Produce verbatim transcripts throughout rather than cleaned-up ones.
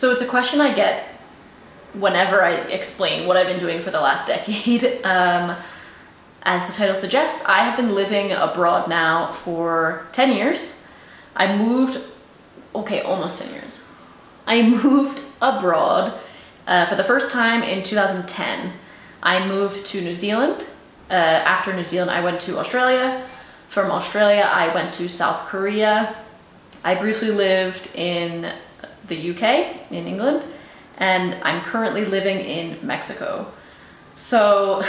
So it's a question I get whenever I explain what I've been doing for the last decade. Um, as the title suggests, I have been living abroad now for ten years. I moved, okay, almost ten years. I moved abroad uh, for the first time in two thousand ten. I moved to New Zealand. Uh, after New Zealand, I went to Australia. From Australia, I went to South Korea. I briefly lived in the U K, in England, and I'm currently living in Mexico. So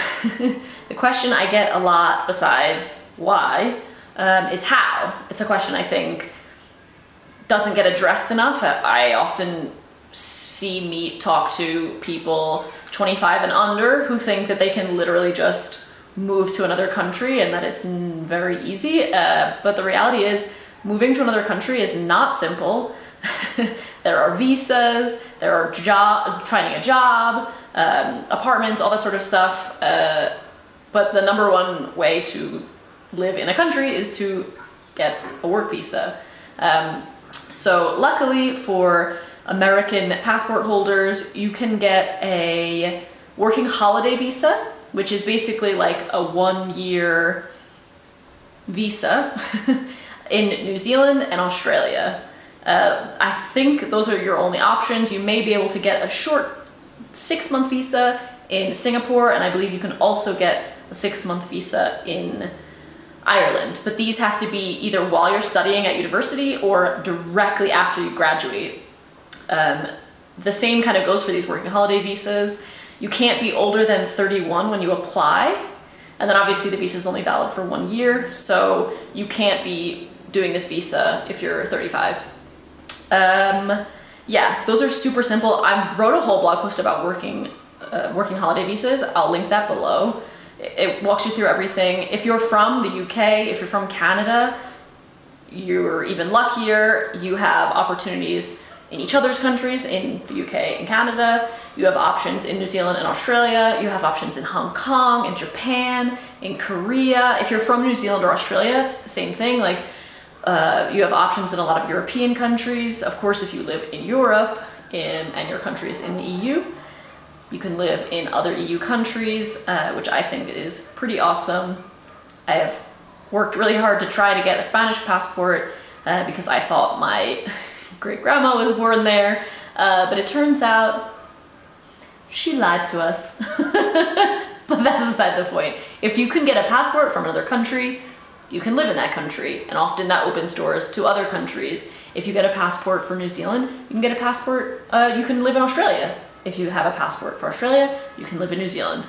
the question I get a lot, besides why, um, is how. It's a question I think doesn't get addressed enough. I often see me talk to people twenty-five and under who think that they can literally just move to another country and that it's very easy, uh, but the reality is moving to another country is not simple. There are visas, there are job, finding a job, um, apartments, all that sort of stuff. Uh, but the number one way to live in a country is to get a work visa. Um, so luckily for American passport holders, you can get a working holiday visa, which is basically like a one-year visa in New Zealand and Australia. Uh, I think those are your only options. You may be able to get a short six-month visa in Singapore, and I believe you can also get a six-month visa in Ireland. But these have to be either while you're studying at university or directly after you graduate. Um, the same kind of goes for these working holiday visas. You can't be older than thirty-one when you apply, and then obviously the visa is only valid for one year, so you can't be doing this visa if you're thirty-five. Um, yeah, those are super simple. I wrote a whole blog post about working, uh, working holiday visas. I'll link that below. It walks you through everything. If you're from the U K, if you're from Canada, you're even luckier. You have opportunities in each other's countries, in the U K and Canada. You have options in New Zealand and Australia. You have options in Hong Kong, in Japan, in Korea. If you're from New Zealand or Australia, same thing. Like, Uh, you have options in a lot of European countries. Of course, if you live in Europe in, and your country is in the E U, you can live in other E U countries, uh, which I think is pretty awesome. I have worked really hard to try to get a Spanish passport uh, because I thought my great-grandma was born there, uh, but it turns out she lied to us. But that's beside the point. If you can get a passport from another country, you can live in that country, and often that opens doors to other countries. If you get a passport for New Zealand, you can get a passport, uh, you can live in Australia. If you have a passport for Australia, you can live in New Zealand.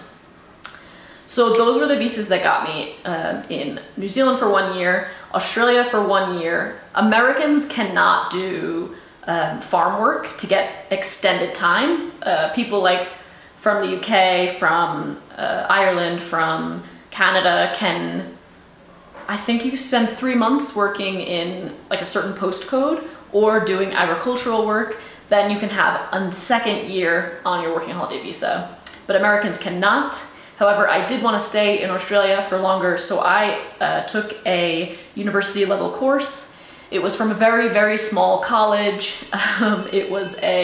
So those were the visas that got me um, in New Zealand for one year, Australia for one year. Americans cannot do um, farm work to get extended time. Uh, people like from the U K, from uh, Ireland, from Canada can, I think you spend three months working in like a certain postcode or doing agricultural work, then you can have a second year on your working holiday visa. But Americans cannot. However, I did want to stay in Australia for longer, so I uh, took a university level course. It was from a very, very small college. Um, it was a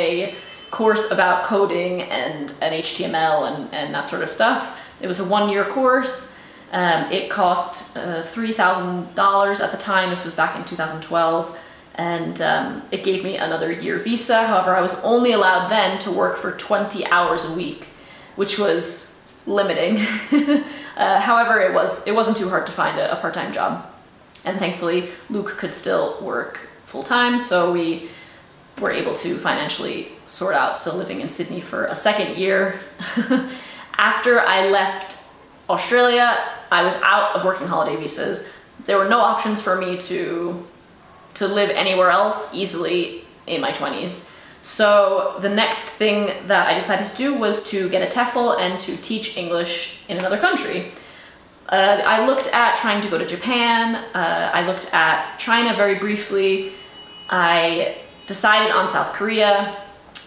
course about coding and, and H T M L and, and that sort of stuff. It was a one year course. Um, it cost uh, three thousand dollars at the time. This was back in two thousand twelve, and um, it gave me another year visa. However, I was only allowed then to work for twenty hours a week, which was limiting. uh, however, it, was, it wasn't too hard to find a, a part-time job, and thankfully Luke could still work full-time, so we were able to financially sort out still living in Sydney for a second year. After I left Australia, I was out of working holiday visas. There were no options for me to to live anywhere else easily in my twenties. So the next thing that I decided to do was to get a TEFL and to teach English in another country. Uh, I looked at trying to go to Japan. Uh, I looked at China very briefly. I decided on South Korea.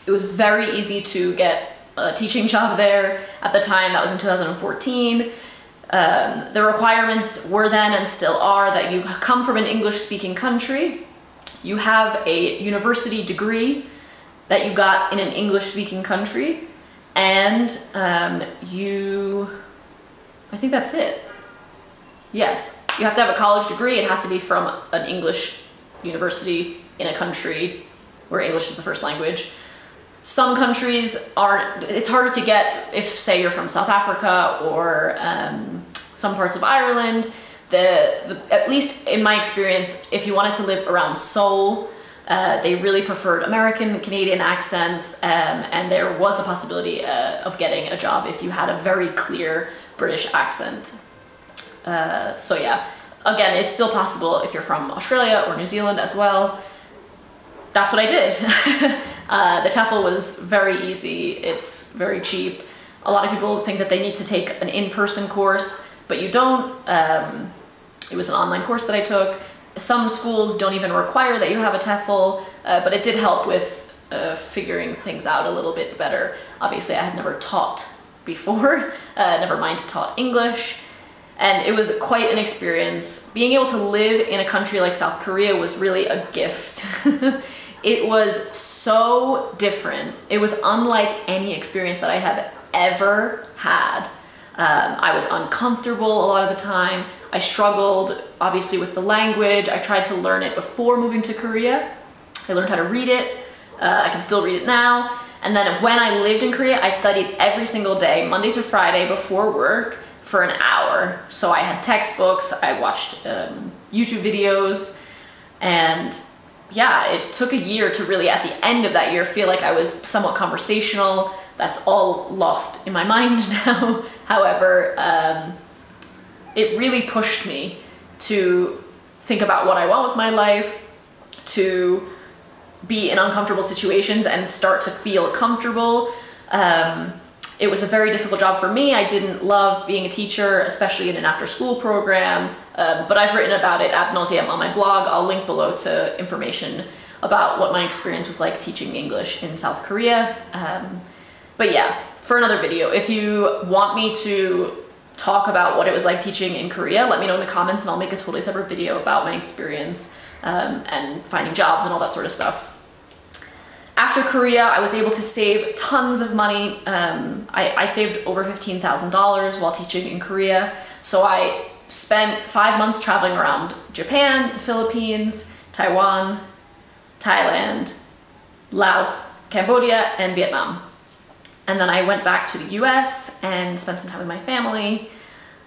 It was very easy to get a teaching job there. At the time, that was in two thousand fourteen. Um, the requirements were then and still are that you come from an English-speaking country, you have a university degree, that you got in an English-speaking country, and um, you, I think that's it. Yes, you have to have a college degree. It has to be from an English university in a country where English is the first language. Some countries aren't, it's harder to get if, say, you're from South Africa or um, some parts of Ireland. The, the, at least in my experience, if you wanted to live around Seoul, uh, they really preferred American, Canadian accents, um, and there was the possibility uh, of getting a job if you had a very clear British accent. Uh, so yeah, again, it's still possible if you're from Australia or New Zealand as well. That's what I did. Uh, the TEFL was very easy, it's very cheap. A lot of people think that they need to take an in-person course, but you don't. Um, it was an online course that I took. Some schools don't even require that you have a TEFL, uh, but it did help with uh, figuring things out a little bit better. Obviously, I had never taught before, uh, never mind taught English, and it was quite an experience. Being able to live in a country like South Korea was really a gift. It was so different. It was unlike any experience that I had ever had. Um, I was uncomfortable a lot of the time. I struggled, obviously, with the language. I tried to learn it before moving to Korea. I learned how to read it. Uh, I can still read it now. And then when I lived in Korea, I studied every single day, Monday to Friday before work for an hour. So I had textbooks, I watched um, YouTube videos, and yeah, it took a year to really, at the end of that year, feel like I was somewhat conversational. That's all lost in my mind now. However, um, it really pushed me to think about what I want with my life, to be in uncomfortable situations and start to feel comfortable. Um, it was a very difficult job for me. I didn't love being a teacher, especially in an after-school program. Um, but I've written about it ad nauseam on my blog. I'll link below to information about what my experience was like teaching English in South Korea. Um, but yeah, for another video. If you want me to talk about what it was like teaching in Korea, let me know in the comments and I'll make a totally separate video about my experience um, and finding jobs and all that sort of stuff. After Korea, I was able to save tons of money. Um, I, I saved over fifteen thousand dollars while teaching in Korea. So I spent five months traveling around Japan, the Philippines, Taiwan, Thailand, Laos, Cambodia, and Vietnam. And then I went back to the U S and spent some time with my family.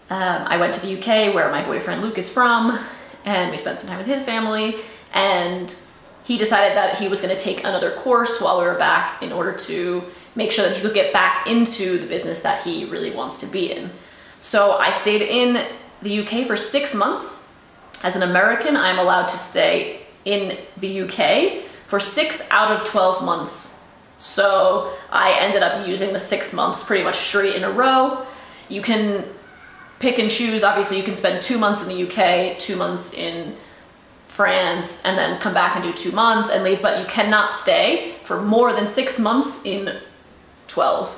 Um, I went to the U K where my boyfriend Luke is from, and we spent some time with his family, and he decided that he was going to take another course while we were back in order to make sure that he could get back into the business that he really wants to be in. So I stayed in the U K for six months. As an American, I'm allowed to stay in the U K for six out of twelve months. So I ended up using the six months pretty much straight in a row. You can pick and choose. Obviously, you can spend two months in the U K, two months in France, and then come back and do two months and leave, but you cannot stay for more than six months in twelve.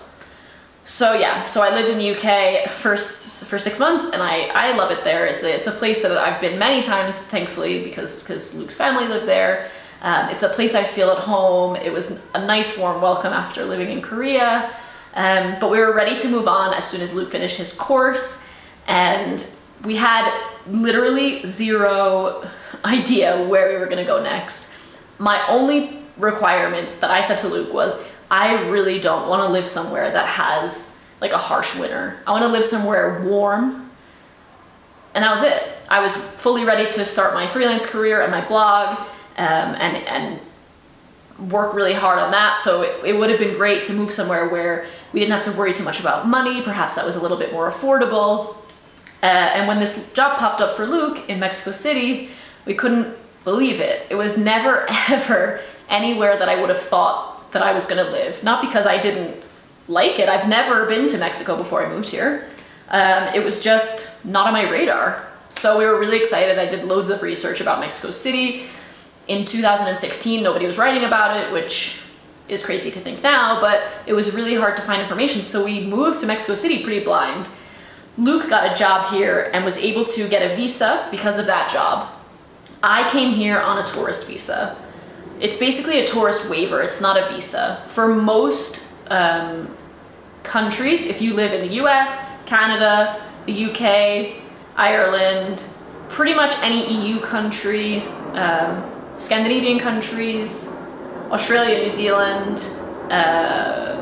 So yeah, so I lived in the U K for, for six months and I, I love it there. It's a, it's a place that I've been many times, thankfully, because because Luke's family lived there. Um, it's a place I feel at home. It was a nice warm welcome after living in Korea. Um, but we were ready to move on as soon as Luke finished his course, and we had literally zero idea where we were gonna go next. My only requirement that I said to Luke was, I really don't want to live somewhere that has like a harsh winter. I want to live somewhere warm. And that was it. I was fully ready to start my freelance career and my blog um, and, and work really hard on that. So it, it would have been great to move somewhere where we didn't have to worry too much about money. Perhaps that was a little bit more affordable. Uh, and when this job popped up for Luke in Mexico City, we couldn't believe it. It was never, ever anywhere that I would have thought that I was gonna live. Not because I didn't like it. I've never been to Mexico before I moved here. Um, it was just not on my radar. So we were really excited. I did loads of research about Mexico City. In two thousand sixteen, nobody was writing about it, which is crazy to think now, but it was really hard to find information. So we moved to Mexico City pretty blind. Luke got a job here and was able to get a visa because of that job. I came here on a tourist visa. It's basically a tourist waiver, it's not a visa. For most um, countries, if you live in the U S, Canada, the U K, Ireland, pretty much any E U country, um, Scandinavian countries, Australia, New Zealand, uh,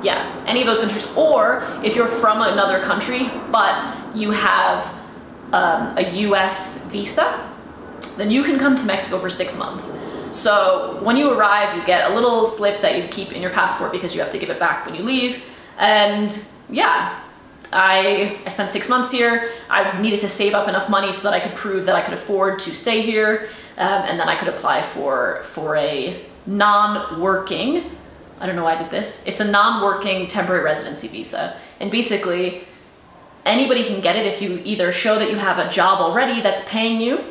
yeah, any of those countries. Or if you're from another country, but you have um, a U S visa, then you can come to Mexico for six months. So when you arrive, you get a little slip that you keep in your passport because you have to give it back when you leave. And yeah, I, I spent six months here. I needed to save up enough money so that I could prove that I could afford to stay here. Um, and then I could apply for, for a non-working, I don't know why I did this, it's a non-working temporary residency visa. And basically, anybody can get it if you either show that you have a job already that's paying you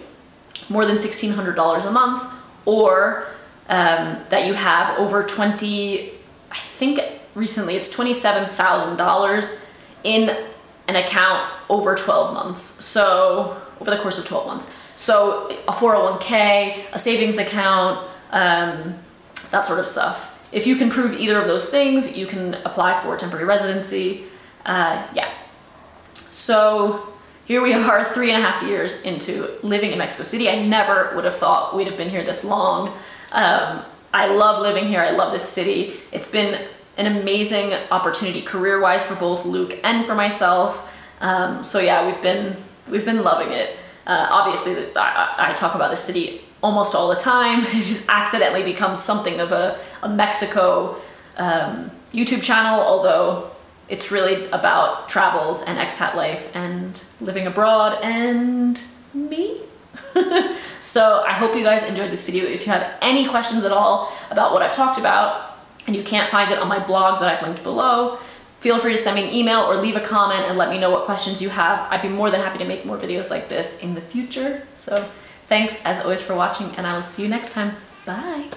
more than sixteen hundred dollars a month, or um, that you have over twenty, I think recently it's twenty-seven thousand dollars in an account over twelve months. So, over the course of twelve months. So a four oh one K, a savings account, um, that sort of stuff. If you can prove either of those things, you can apply for temporary residency. Uh, yeah. So here we are three and a half years into living in Mexico City. I never would have thought we'd have been here this long. Um, I love living here. I love this city. It's been an amazing opportunity career-wise for both Luke and for myself. Um, so yeah, we've been, we've been loving it. Uh, obviously, I, I talk about the city almost all the time. It just accidentally becomes something of a, a Mexico um, YouTube channel, although it's really about travels and expat life and living abroad and me. So I hope you guys enjoyed this video. If you have any questions at all about what I've talked about and you can't find it on my blog that I've linked below, feel free to send me an email or leave a comment and let me know what questions you have. I'd be more than happy to make more videos like this in the future. So thanks as always for watching, and I will see you next time. Bye.